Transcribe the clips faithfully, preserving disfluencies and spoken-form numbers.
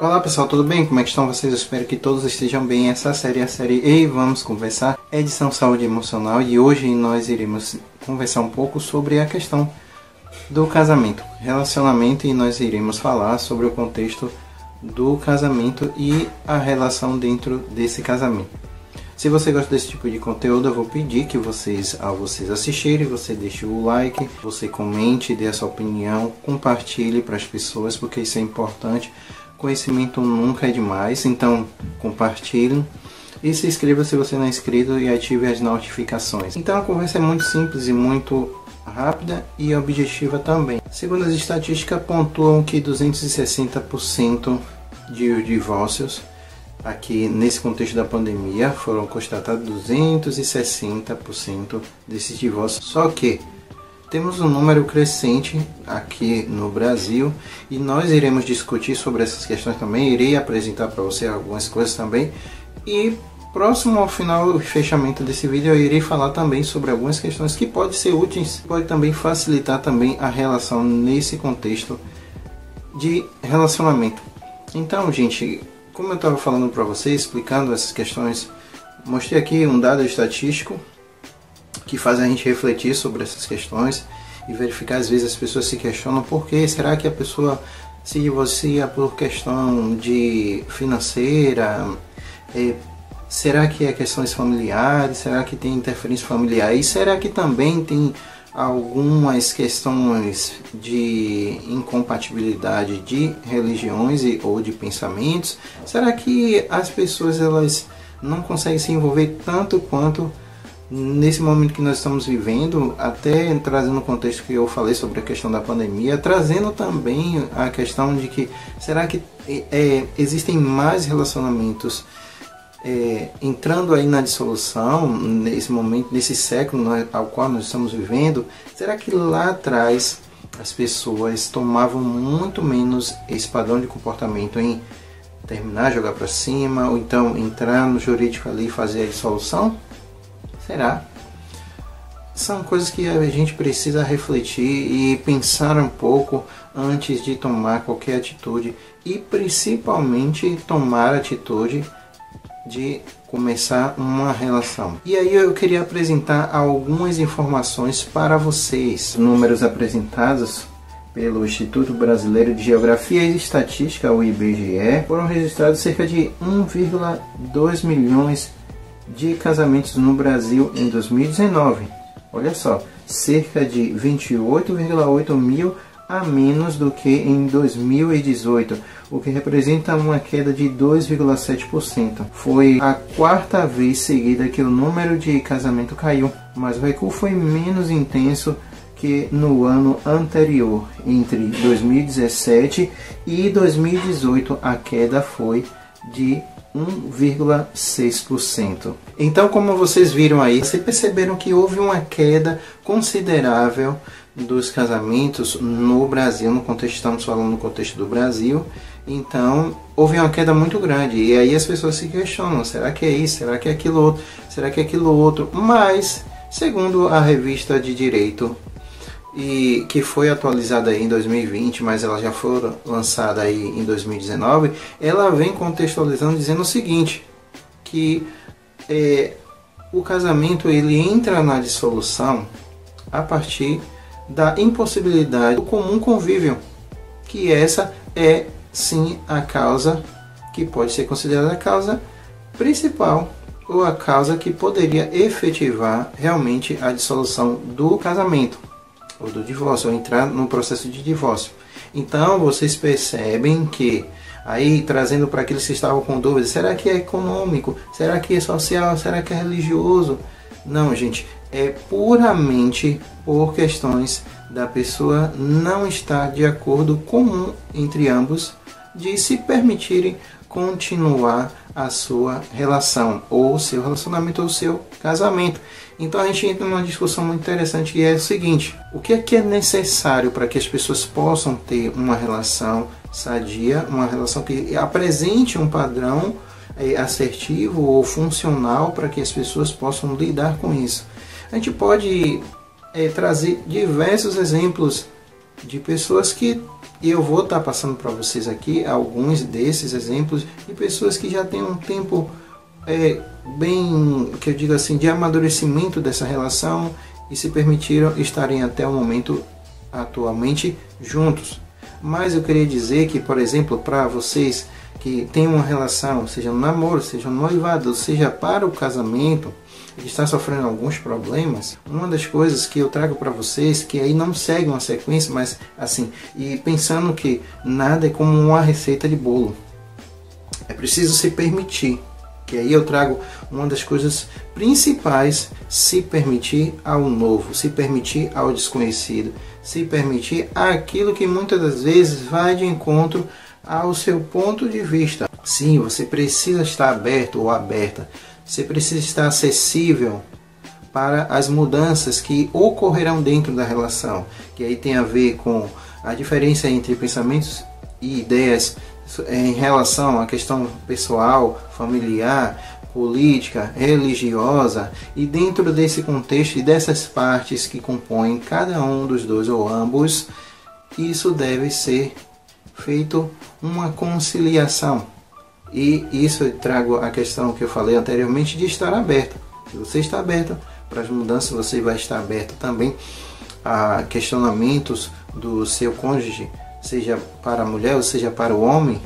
Olá pessoal, tudo bem? Como é que estão vocês? Eu espero que todos estejam bem. Essa série é a série Ei Vamos Conversar, edição Saúde Emocional, e hoje nós iremos conversar um pouco sobre a questão do casamento, relacionamento, e nós iremos falar sobre o contexto do casamento e a relação dentro desse casamento. Se você gosta desse tipo de conteúdo, eu vou pedir que vocês, ao vocês assistirem, você deixe o like, você comente, dê a sua opinião, compartilhe para as pessoas, porque isso é importante. Conhecimento nunca é demais, então compartilhe e se inscreva se você não é inscrito e ative as notificações. Então a conversa é muito simples e muito rápida e objetiva também. Segundo as estatísticas, pontuam que duzentos e sessenta por cento de divórcios aqui nesse contexto da pandemia foram constatados, duzentos e sessenta por cento desses divórcios. Só que temos um número crescente aqui no Brasil e nós iremos discutir sobre essas questões também. Irei apresentar para você algumas coisas também. E próximo ao final e fechamento desse vídeo, eu irei falar também sobre algumas questões que podem ser úteis, pode também facilitar também a relação nesse contexto de relacionamento. Então, gente, como eu estava falando para vocês, explicando essas questões, mostrei aqui um dado estatístico que faz a gente refletir sobre essas questões e verificar. Às vezes as pessoas se questionam por que será que a pessoa se divorcia por questão de financeira, é, será que é questões familiares, será que tem interferência familiar e será que também tem algumas questões de incompatibilidade de religiões e, ou de pensamentos. Será que as pessoas elas não conseguem se envolver tanto quanto nesse momento que nós estamos vivendo, até trazendo o contexto que eu falei sobre a questão da pandemia, trazendo também a questão de que será que é, existem mais relacionamentos é, entrando aí na dissolução nesse momento, nesse século nós, ao qual nós estamos vivendo? Será que lá atrás as pessoas tomavam muito menos esse padrão de comportamento em terminar, jogar para cima, ou então entrar no jurídico ali e fazer a dissolução? Será? São coisas que a gente precisa refletir e pensar um pouco antes de tomar qualquer atitude e principalmente tomar atitude de começar uma relação. E aí eu queria apresentar algumas informações para vocês. Números apresentados pelo Instituto Brasileiro de Geografia e Estatística, o I B G E, foram registrados cerca de um vírgula dois milhões de casamentos no Brasil em dois mil e dezenove. Olha só, cerca de vinte e oito vírgula oito mil a menos do que em dois mil e dezoito, o que representa uma queda de dois vírgula sete por cento. Foi a quarta vez seguida que o número de casamento caiu, mas o recuo foi menos intenso que no ano anterior. Entre dois mil e dezessete e dois mil e dezoito, a queda foi de um vírgula seis por cento. Então, como vocês viram aí, vocês perceberam que houve uma queda considerável dos casamentos no Brasil, no contexto, estamos falando no contexto do Brasil. Então, houve uma queda muito grande e aí as pessoas se questionam, será que é isso? Será que é aquilo outro? Será que é aquilo outro? Mas, segundo a revista de Direito, e que foi atualizada aí em dois mil e vinte, mas ela já foi lançada aí em dois mil e dezenove, ela vem contextualizando dizendo o seguinte, que é, o casamento ele entra na dissolução a partir da impossibilidade do comum convívio, que essa é sim a causa que pode ser considerada a causa principal ou a causa que poderia efetivar realmente a dissolução do casamento, ou do divórcio, ou entrar no processo de divórcio. Então vocês percebem que aí, trazendo para aqueles que estavam com dúvidas, será que é econômico? Será que é social? Será que é religioso? Não, gente, é puramente por questões da pessoa não estar de acordo comum entre ambos de se permitirem continuar a sua relação, ou seu relacionamento, ou seu casamento. Então a gente entra numa discussão muito interessante, que é o seguinte: o que é que é necessário para que as pessoas possam ter uma relação sadia, uma relação que apresente um padrão é, assertivo ou funcional para que as pessoas possam lidar com isso? A gente pode é, trazer diversos exemplos de pessoas que eu vou estar passando para vocês aqui alguns desses exemplos de pessoas que já têm um tempo é, bem, que eu digo assim, de amadurecimento dessa relação e se permitiram estarem até o momento atualmente juntos. Mas eu queria dizer que, por exemplo, para vocês que têm uma relação, seja no namoro, seja no noivado, seja para o casamento, que está sofrendo alguns problemas, uma das coisas que eu trago para vocês, que aí não segue uma sequência, mas assim, e pensando que nada é como uma receita de bolo, é preciso se permitir, que aí eu trago uma das coisas principais, se permitir ao novo, se permitir ao desconhecido, se permitir aquilo que muitas das vezes vai de encontro ao seu ponto de vista. Sim, você precisa estar aberto ou aberta, você precisa estar acessível para as mudanças que ocorrerão dentro da relação, que aí tem a ver com a diferença entre pensamentos e ideias em relação à questão pessoal, familiar, política, religiosa, e dentro desse contexto e dessas partes que compõem cada um dos dois ou ambos, isso deve ser feito uma conciliação. E isso eu trago a questão que eu falei anteriormente de estar aberto. Se você está aberto para as mudanças, você vai estar aberto também a questionamentos do seu cônjuge, seja para a mulher ou seja para o homem,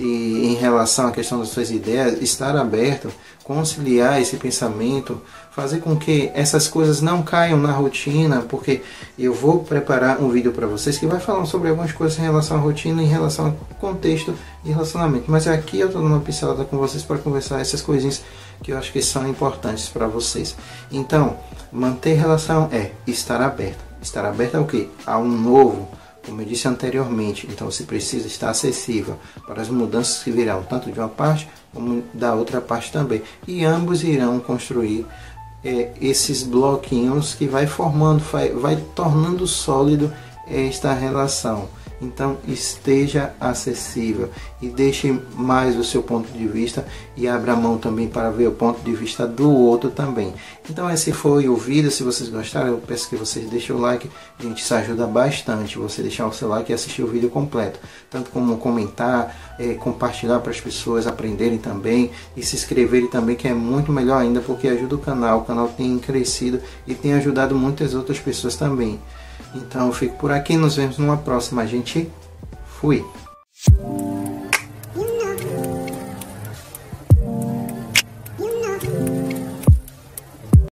e em relação à questão das suas ideias, estar aberto, conciliar esse pensamento, fazer com que essas coisas não caiam na rotina, porque eu vou preparar um vídeo para vocês que vai falar sobre algumas coisas em relação à rotina, em relação ao contexto de relacionamento, mas aqui eu estou dando uma pincelada com vocês para conversar essas coisinhas que eu acho que são importantes para vocês. Então, manter relação é estar aberto. Estar aberto ao quê? A um novo. Como eu disse anteriormente, então você precisa estar acessível para as mudanças que virão, tanto de uma parte como da outra parte também. E ambos irão construir é, esses bloquinhos que vai formando, vai, vai tornando sólido esta relação. Então esteja acessível e deixe mais o seu ponto de vista e abra mão também para ver o ponto de vista do outro também. Então esse foi o vídeo, se vocês gostaram eu peço que vocês deixem o like, gente, isso ajuda bastante, você deixar o seu like e assistir o vídeo completo, tanto como comentar, é, compartilhar para as pessoas aprenderem também e se inscreverem também, que é muito melhor ainda porque ajuda o canal, o canal tem crescido e tem ajudado muitas outras pessoas também. Então eu fico por aqui, nos vemos numa próxima, gente. Fui!